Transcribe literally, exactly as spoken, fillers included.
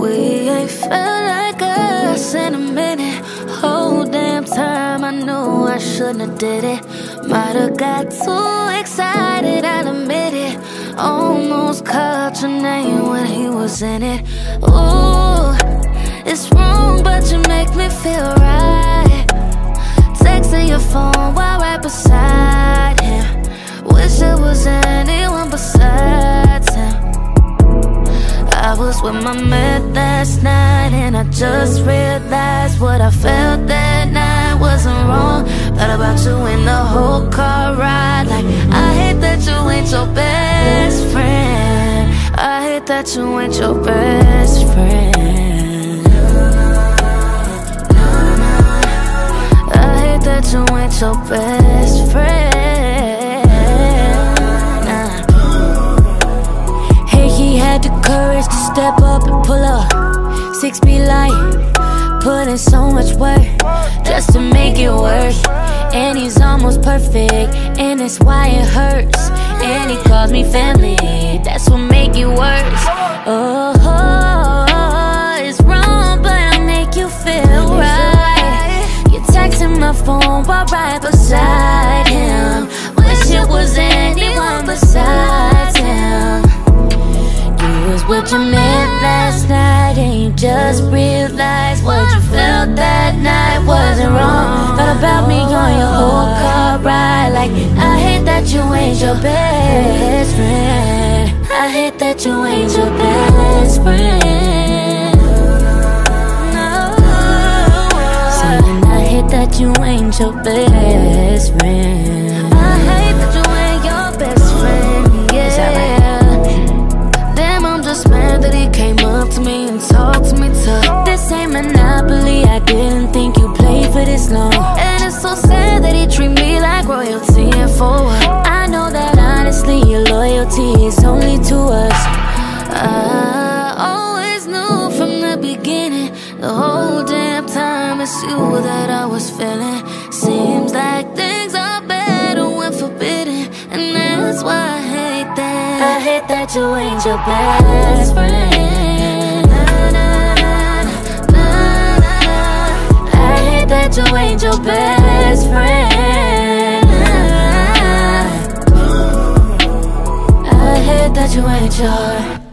We ain't felt like us in a minute. Whole damn time I knew I shouldn't have did it. Might've got too excited, I'll admit it. Almost called your name when he was in it. Ooh, it's wrong but you make me feel right. Texting your phone while right beside him. Wish it was anyone besides him. I was with my man last night and I just realized what I felt that night wasn't wrong. Thought about you in the whole car ride. Like, I hate that you ain't your best friend. I hate that you ain't your best friend. I hate that you ain't your best friend. Nah. Hey, he had the courage to step up and pull up. Six be light. Put in so much work just to make it work. And he's almost perfect, and that's why it hurts. And he calls me family, that's what make it worse. Oh, it's wrong, but I'll make you feel right. You're texting my phone while right beside him. Wish it was anyone besides him. You was with your man last night and you just realized what you felt that night wasn't wrong. Thought about me on your whole car ride. Like, I hate that you ain't your best friend. I hate that you ain't your best friend. Saying I hate that you ain't your best friend. I hate that you ain't your best friend. Yeah. Mad that he came up to me and talked to me tough. This ain't Monopoly, I didn't think you played for this long. And it's so sad that he treat me like royalty and for what? I know that honestly your loyalty is only to us. I always knew from the beginning, the whole damn time it's you that I was feeling. Seems like things are better when forbidden, and that's why I hate that. I hate that you ain't your best friend. Nah, nah, nah, nah, nah. I hate that you ain't your best friend. Nah. I hate that you ain't your